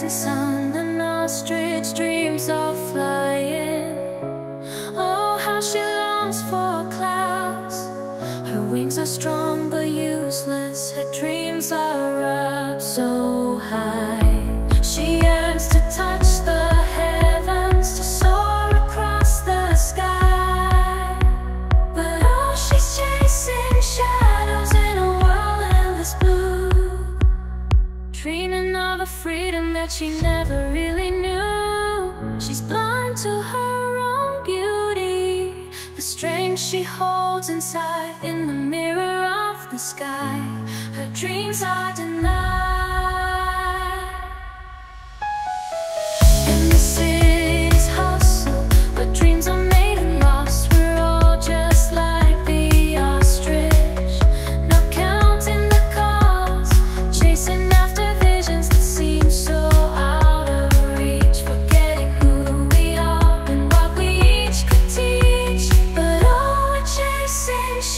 blazing sun, an ostrich dreams of flying. Oh, how she longs for clouds. Her wings are strong but useless, her dreams are up so high. She yearns to touch the heavens, to soar across the sky. But all she's chasing shadows in a world endless blue, dreaming of a freedom that she never really knew. She's blind to her own beauty, the strength she holds inside in the mirror of the sky. Her dreams are denied.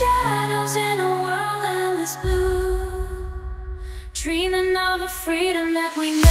Shadows in a world endless blue, dreaming of a freedom that we know.